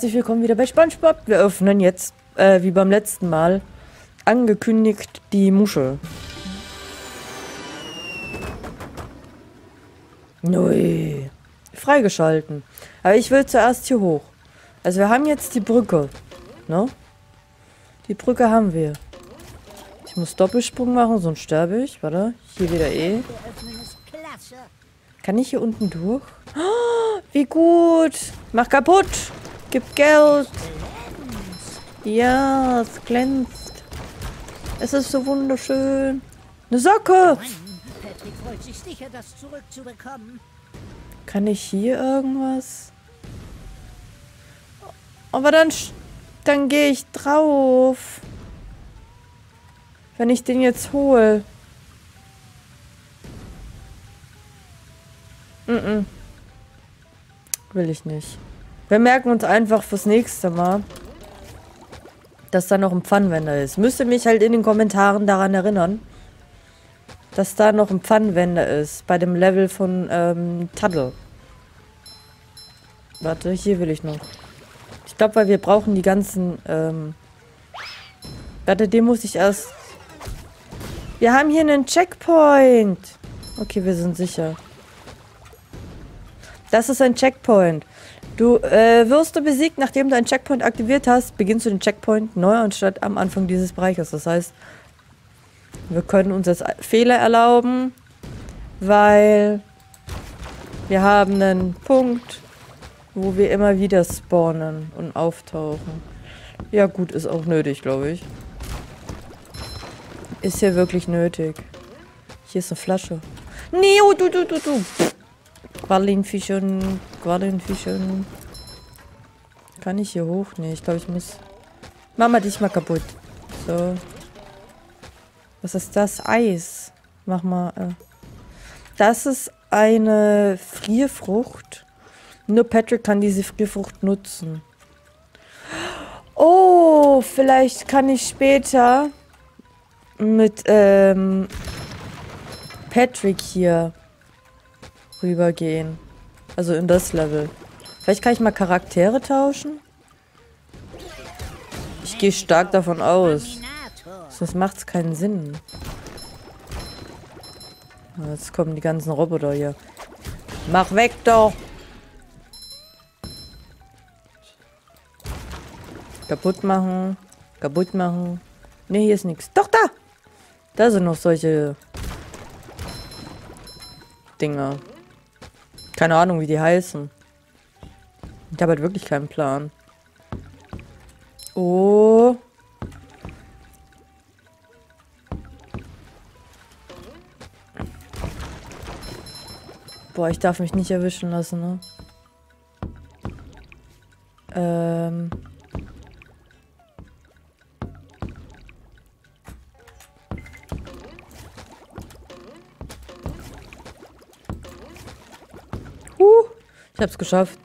Herzlich willkommen wieder bei SpongeBob. Wir öffnen jetzt, wie beim letzten Mal, angekündigt die Muschel. Nui. Freigeschalten. Aber ich will zuerst hier hoch. Also wir haben jetzt die Brücke. Ne? Die Brücke haben wir. Ich muss Doppelsprung machen, sonst sterbe ich. Warte, hier wieder eh. Kann ich hier unten durch? Oh, wie gut. Mach kaputt. Gib Geld. Ja, es glänzt. Es ist so wunderschön. Eine Socke. Patrick freut sich sicher, das zurückzubekommen. Kann ich hier irgendwas? Aber dann gehe ich drauf. Wenn ich den jetzt hole. Will ich nicht. Wir merken uns einfach fürs nächste Mal, dass da noch ein Pfannenwender ist. Müsste mich halt in den Kommentaren daran erinnern, dass da noch ein Pfannenwender ist. Bei dem Level von Tuddle. Warte, hier will ich noch. Ich glaube, weil wir brauchen die ganzen... warte, den muss ich erst... Wir haben hier einen Checkpoint. Okay, wir sind sicher. Das ist ein Checkpoint. Du wirst du besiegt, nachdem du einen Checkpoint aktiviert hast, beginnst du den Checkpoint neu anstatt am Anfang dieses Bereiches. Das heißt, wir können uns jetzt Fehler erlauben, weil wir haben einen Punkt, wo wir immer wieder spawnen und auftauchen. Ja gut, ist auch nötig, glaube ich. Ist hier wirklich nötig. Hier ist eine Flasche. Neo, du. Qualenfischen. Kann ich hier hoch? Nee, ich glaube, ich muss... Mama, dich mal kaputt. So. Was ist das? Eis. Mach mal... Das ist eine Frierfrucht. Nur Patrick kann diese Frierfrucht nutzen. Oh, vielleicht kann ich später mit Patrick hier rübergehen. Also in das Level. Vielleicht kann ich mal Charaktere tauschen? Ich gehe stark davon aus. Sonst macht es keinen Sinn. Jetzt kommen die ganzen Roboter hier. Mach weg doch! Kaputt machen. Kaputt machen. Ne, hier ist nichts. Doch, da! Da sind noch solche Dinger. Keine Ahnung, wie die heißen. Ich habe halt wirklich keinen Plan. Oh. Boah, ich darf mich nicht erwischen lassen, ne? Ich hab's geschafft.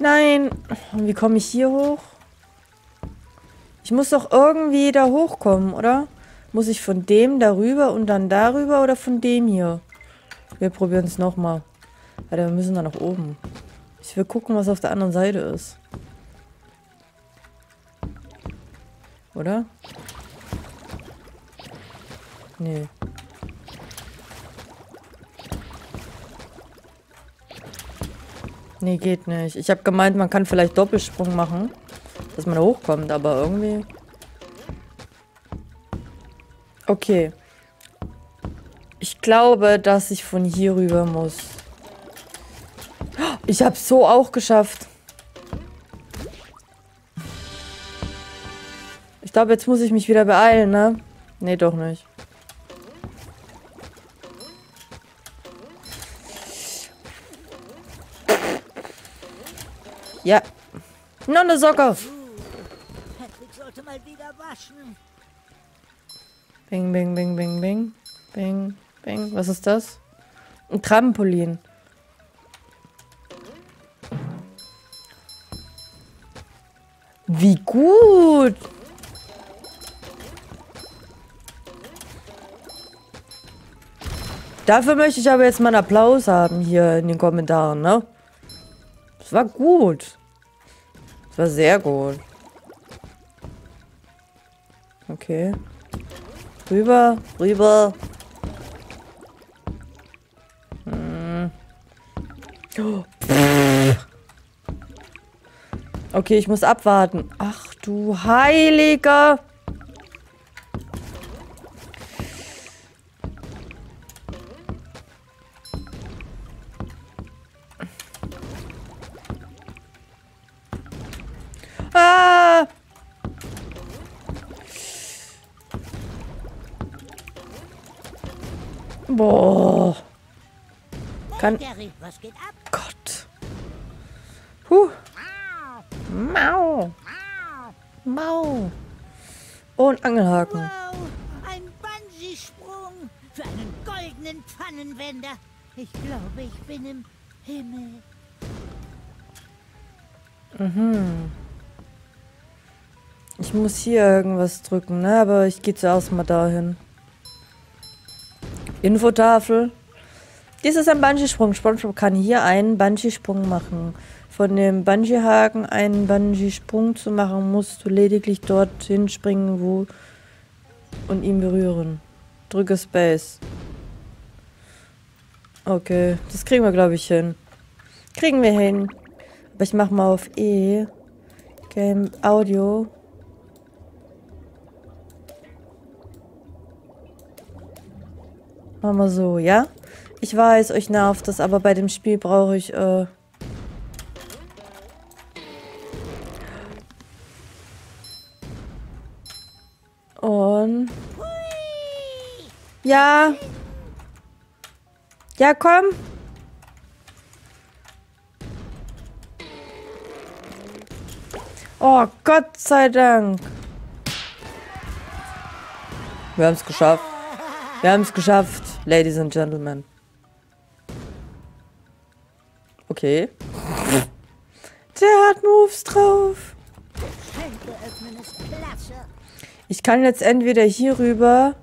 Nein. Und wie komme ich hier hoch? Ich muss doch irgendwie da hochkommen, oder? Muss ich von dem darüber und dann darüber oder von dem hier? Wir probieren es nochmal. Alter, wir müssen da nach oben. Ich will gucken, was auf der anderen Seite ist. Oder? Nee. Nee, geht nicht. Ich habe gemeint, man kann vielleicht Doppelsprung machen, dass man da hochkommt, aber irgendwie... Okay. Ich glaube, dass ich von hier rüber muss. Ich habe es so auch geschafft. Ich glaube, jetzt muss ich mich wieder beeilen, ne? Nee, doch nicht. Ja. Noch eine Socke. Patrick sollte mal wieder waschen. Bing, bing, bing, bing, bing. Bing, bing. Was ist das? Ein Trampolin. Wie gut. Dafür möchte ich aber jetzt mal einen Applaus haben hier in den Kommentaren, ne? Das war gut. Das war sehr gut. Okay. Rüber, rüber. Hm. Oh. Okay, ich muss abwarten. Ach du Heiliger. Ah! Boah. Kann... Gott. Huh. Mau. Mau. Und Angelhaken. Wow, ein Bungee-Sprung für einen goldenen Pfannenwender. Ich glaube, ich bin im Himmel. Mhm. Ich muss hier irgendwas drücken, ne? Aber ich gehe zuerst mal dahin. Infotafel. Dies ist ein Bungee-Sprung. SpongeBob kann hier einen Bungee-Sprung machen. Von dem Bungee-Haken einen Bungee-Sprung zu machen, musst du lediglich dorthin springen, wo und ihn berühren. Drücke Space. Okay, das kriegen wir, glaube ich, hin. Kriegen wir hin. Aber ich mache mal auf E. Game Audio. Machen wir so, ja? Ich weiß, euch nervt das, aber bei dem Spiel brauche ich, Und... Ja. Ja, komm. Oh, Gott sei Dank. Wir haben es geschafft. Wir haben es geschafft, Ladies and Gentlemen. Okay. Der hat Moves drauf. Ich kann jetzt entweder hier rüber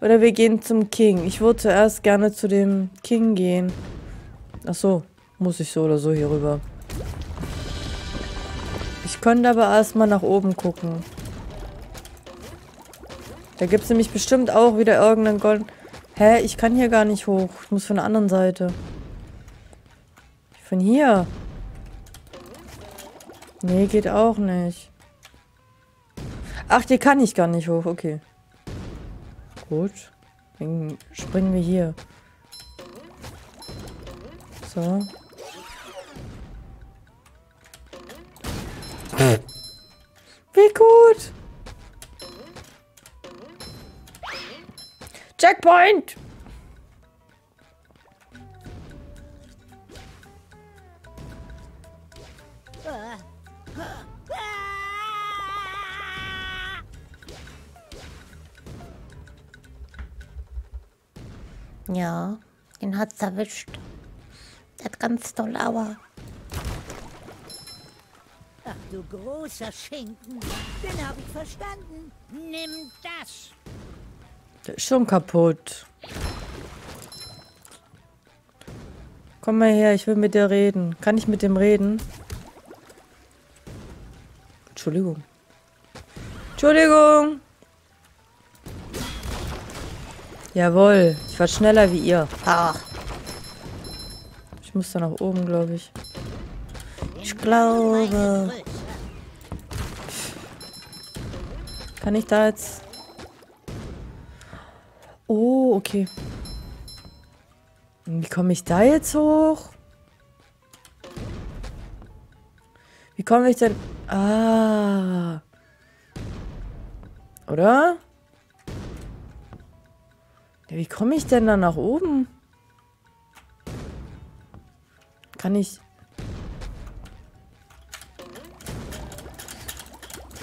oder wir gehen zum King. Ich würde zuerst gerne zu dem King gehen. Ach so, muss ich so oder so hier rüber. Ich könnte aber erstmal nach oben gucken. Da gibt es nämlich bestimmt auch wieder irgendeinen Gold. Hä, ich kann hier gar nicht hoch. Ich muss von der anderen Seite. Von hier. Nee, geht auch nicht. Ach, die kann ich gar nicht hoch. Okay. Gut. Dann springen wir hier. So. Wie gut. Checkpoint. Ja, den hat's erwischt. Der hat ganz doll Aua. Ach du großer Schinken, den hab ich verstanden. Nimm das. Der ist schon kaputt. Komm mal her, ich will mit dir reden. Kann ich mit dem reden? Entschuldigung. Entschuldigung. Jawohl, ich war schneller wie ihr. Ah. Ich muss da nach oben, glaube ich. Ich glaube. Kann ich da jetzt... Oh, okay. Wie komme ich da jetzt hoch? Wie komme ich denn... Ah. Oder? Wie komme ich denn da nach oben? Kann ich...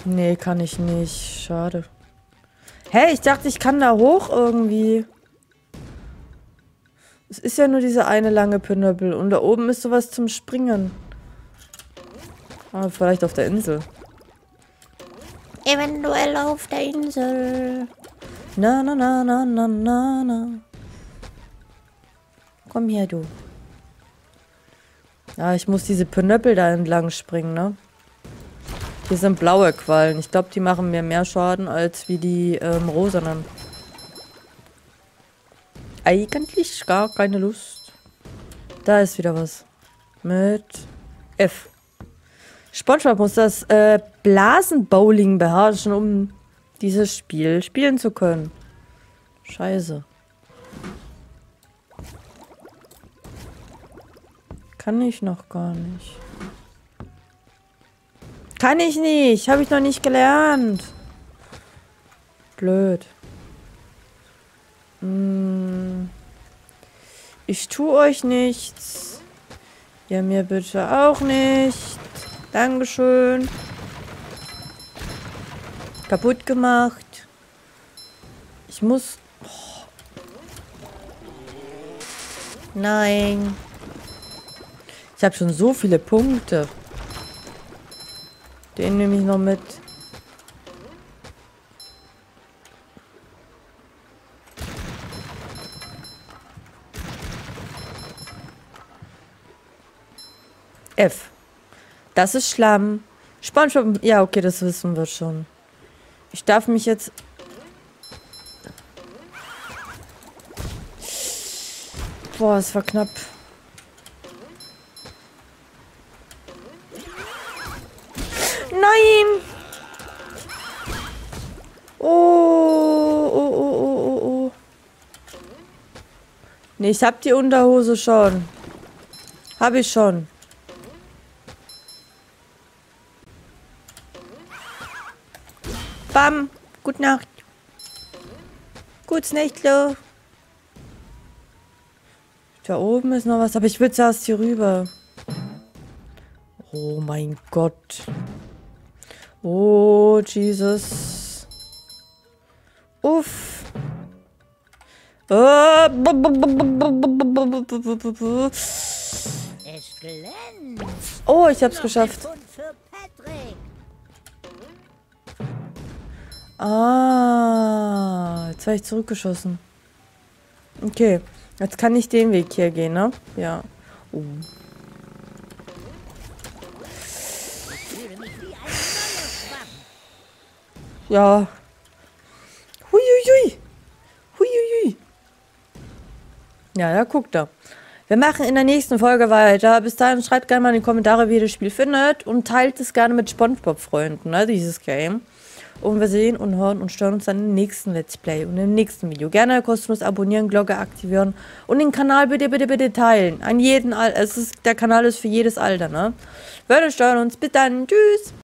Nee, kann ich nicht. Schade. Hä, ich dachte, ich kann da hoch irgendwie. Es ist ja nur diese eine lange Pinöppel. Und da oben ist sowas zum Springen. Aber vielleicht auf der Insel. Eventuell auf der Insel. Na na na na na na na. Komm her, du. Ja, ich muss diese Pinöppel da entlang springen, ne? Hier sind blaue Quallen. Ich glaube, die machen mir mehr Schaden als wie die rosanen. Eigentlich gar keine Lust. Da ist wieder was. Mit F. SpongeBob muss das Blasenbowling beherrschen, um dieses Spiel spielen zu können. Scheiße. Kann ich noch gar nicht. Kann ich nicht. Habe ich noch nicht gelernt. Blöd. Ich tue euch nichts. Ja, mir bitte auch nicht. Dankeschön. Kaputt gemacht. Ich muss... Oh. Nein. Ich habe schon so viele Punkte. Den nehme ich noch mit. F. Das ist Schlamm. SpongeBob. Ja, okay, das wissen wir schon. Ich darf mich jetzt... Boah, es war knapp. Nein! Oh. Nee, ich hab die Unterhose schon. Hab ich schon. Bam. Gute Nacht. Gutes Nächtlo. Da oben ist noch was, aber ich will zuerst hier rüber. Oh mein Gott. Oh, Jesus. Uff. Oh, ich hab's geschafft. Ah, jetzt war ich zurückgeschossen. Okay, jetzt kann ich den Weg hier gehen, ne? Ja. Oh. Ja. Huiuiui. Huiuiui. Ja, da guckt er. Wir machen in der nächsten Folge weiter. Bis dahin schreibt gerne mal in die Kommentare, wie ihr das Spiel findet. Und teilt es gerne mit SpongeBob-Freunden, ne, dieses Game. Und wir sehen und hören und stören uns dann im nächsten Let's Play und im nächsten Video. Gerne kostenlos abonnieren, Glocke aktivieren und den Kanal bitte, bitte, bitte teilen. An jeden Alter. Der Kanal ist für jedes Alter, ne? Wir stören uns. Bis dann. Tschüss.